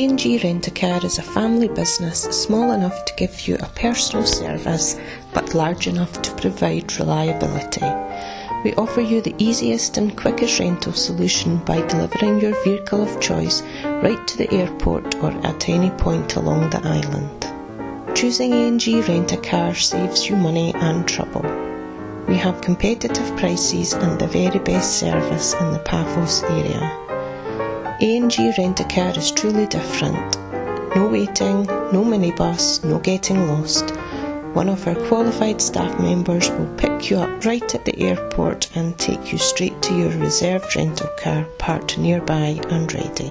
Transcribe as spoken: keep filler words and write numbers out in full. A and G Rent-A-Car is a family business small enough to give you a personal service but large enough to provide reliability. We offer you the easiest and quickest rental solution by delivering your vehicle of choice right to the airport or at any point along the island. Choosing A and G Rent-A-Car saves you money and trouble. We have competitive prices and the very best service in the Paphos area. A and G Rent-A-Car is truly different. No waiting, no minibus, no getting lost. One of our qualified staff members will pick you up right at the airport and take you straight to your reserved rental car parked nearby and ready.